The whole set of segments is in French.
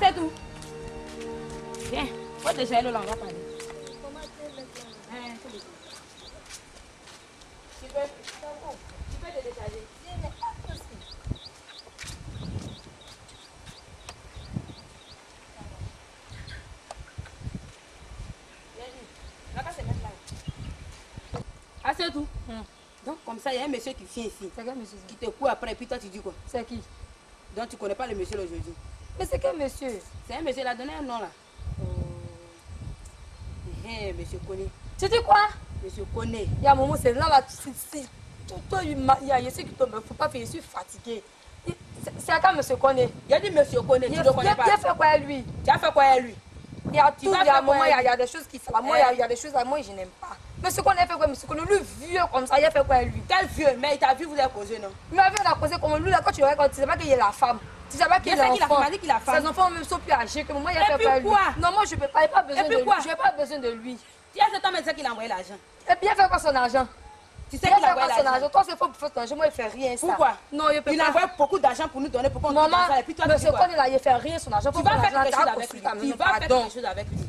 c'est tout. Viens, faut te gérer le langage. Tu peux te décharger. Ah, c'est tout. Donc, comme ça, il y a un monsieur qui vient ici. C'est quel monsieur? Qui te court après, puis toi, tu dis quoi? C'est qui? Donc, tu connais pas le monsieur aujourd'hui. Mais c'est quel monsieur? C'est un monsieur, il a donné un nom là. Hé, monsieur Kony. Tu dis quoi? Monsieur Kony. Il y a un moment, c'est là, là, il y a un qui tombe, il faut pas faire, je suis fatigué. C'est à quand monsieur Kony? Il a dit monsieur Kony, tu ne le connais pas. Tu as fait quoi à lui? Tu as fait quoi à lui? Il y a tout, il y a des choses qui font. Moi, il y a des choses à moi, je n'aime pas. Monsieur Kollé fait quoi? Monsieur Kollé, lui vieux comme ça, il a fait quoi lui? Quel vieux? Mais il t'a vu, vous avez causé, non? Il m'avait causé comme lui, là, quand tu le regardes, tu ne sais pas qu'il est la femme. Tu ne sais pas qu'il est l'enfant. Ses enfants même sont plus âgés que moi, il a fait quoi lui? Non, moi, je n'ai pas besoin de lui. Je n'ai pas besoin de lui. Tu as cet homme, il sait qu'il a envoyé l'argent. Et bien fait quoi son argent? Tu sais qu'il a envoyé son argent. Toi, c'est faux pour ton argent, moi, il ne fait rien. Pourquoi? Non, il ne peut pas. Il envoie beaucoup d'argent pour nous donner, pour qu'on nous donne ça. Et puis toi, tu ne fais rien son argent. Tu vas faire quelque chose avec lui.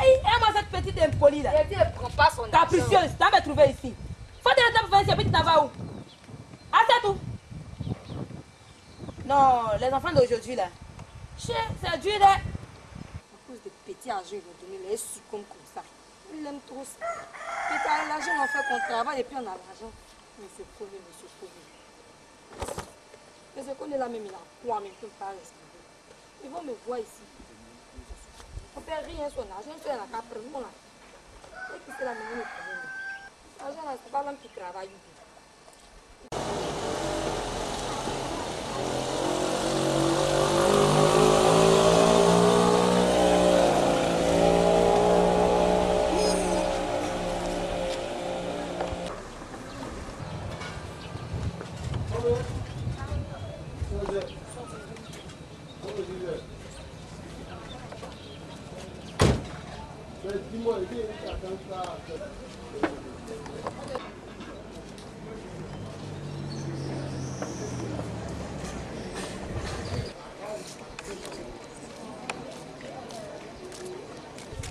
Aïe, aime-moi cette petite impolie là. Elle dit, elle prend pas son argent. Capricieuse, tu vas me trouver ici. Faut te laisser pour faire ici, et puis tu t'en vas où? Ah, c'est tout. Non, les enfants d'aujourd'hui là. C'est dur là. À cause de petits argent, ils vont donner les succombes comme ça. Ils l'aiment trop ça. Puis t'as l'argent, on fait qu'on travaille et puis on a l'argent. Monsieur Kollé, monsieur Kollé. Monsieur Kollé là même, il a quoi, mais il ne peut pas respirer. Ils vont me voir ici. On ne fait rien sur l'argent, c'est la capre. C'est qui c'est la même chose. L'argent, c'est pas l'homme qui travaille.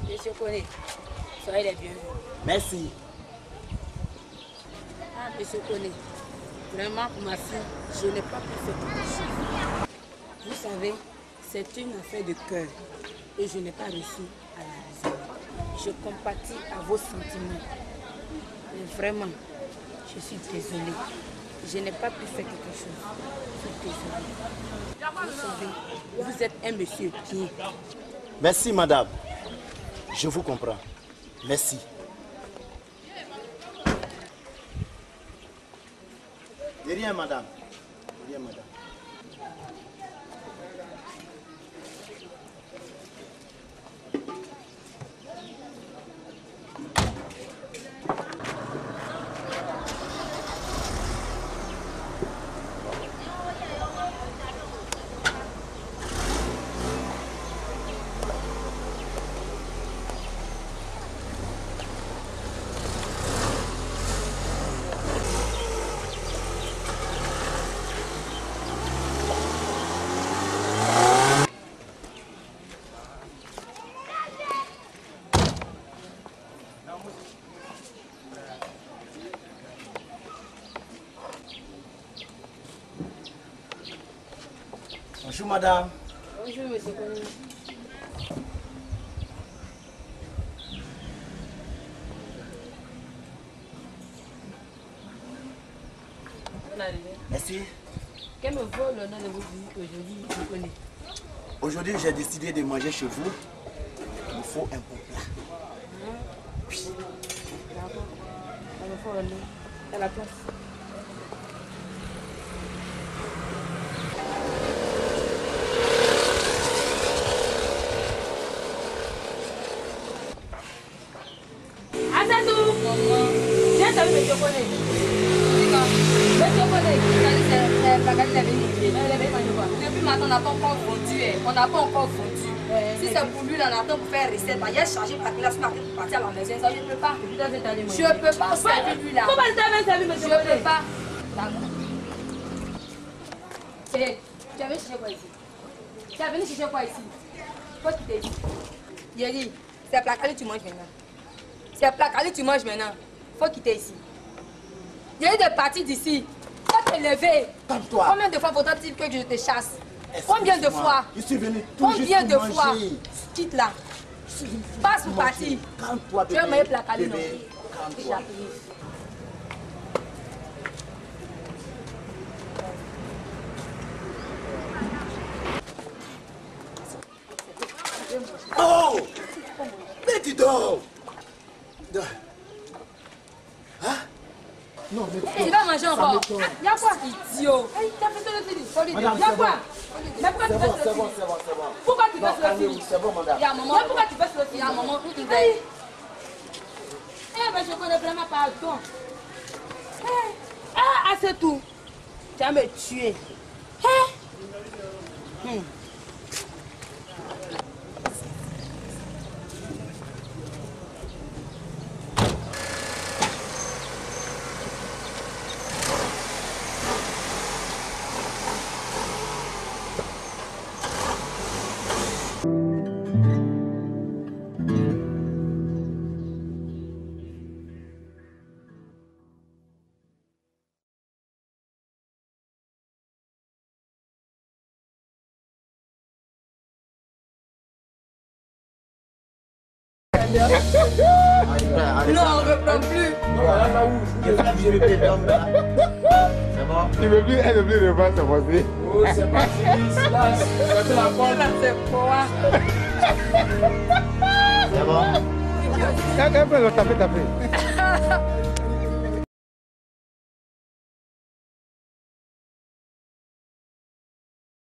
Monsieur Kollé, soyez les bienvenus. Merci. Ah, monsieur Kollé, vraiment pour ma fille, je n'ai pas pu faire quelque chose. Vous savez, c'est une affaire de cœur et je n'ai pas réussi à la résoudre. Je compatis à vos sentiments. Mais vraiment, je suis désolée. Je n'ai pas pu faire quelque chose. Je suis désolée. Vous savez, vous êtes un monsieur qui... Merci, madame. Je vous comprends. Merci. De rien, madame. De rien, madame. Bonjour madame. Bonjour monsieur Kollé. On arrive. Merci. Quel me vaut le nom de votre visite aujourd'hui, monsieur Kollé? Aujourd'hui, j'ai décidé de manger chez vous. Il me faut un bon plat. Oui. D'accord. Il me faut le nom. À la place. On n'a pas encore fondu. Si c'est pour lui, on attend pour faire recette. Il a chargé par la pour partir à la maison. Ça, je ne peux pas. Je ne peux pas servir lui là. Comment ça monsieur? Je ne peux pas. D'accord. Tu avais cherché quoi ici? Tu es venu chercher quoi ici? Qu'est-ce qu'il t'a dit? Yeri, c'est placardé, tu manges maintenant. C'est placardé, tu manges maintenant. Faut quitter ici. Yeri de partir d'ici. Faut te lever. Calme-toi. Combien de fois faudra-t-il que je te chasse? Combien de fois? Je suis venu tout combien juste de manger. Fois? Quitte là. Passe ou parti. Calme-toi, bébé. Tu as meilleur placardé, non? Calme-toi. Oh! Mais dis donc! Hein? Non, mais tu vas manger encore. Y'a quoi? Idiot! T'as fait le film. Y'a quoi? Mais pourquoi tu fais le film? Pourquoi tu fais le film? C'est bon, madame. Y'a maman. Pourquoi tu fais le film? Y'a maman. Eh ben, je connais vraiment pas ton. Ah, c'est tout. Tu vas me tuer. Hein? Non, on ne reprend plus. Voilà ma ouf. Je vais péter l'homme là. C'est bon. Tu veux plus, elle ne veut plus reprendre, c'est passé. Oh, c'est pas fini, c'est là. C'est la porte là, c'est quoi? C'est bon. Quand elle peut le taper, taper.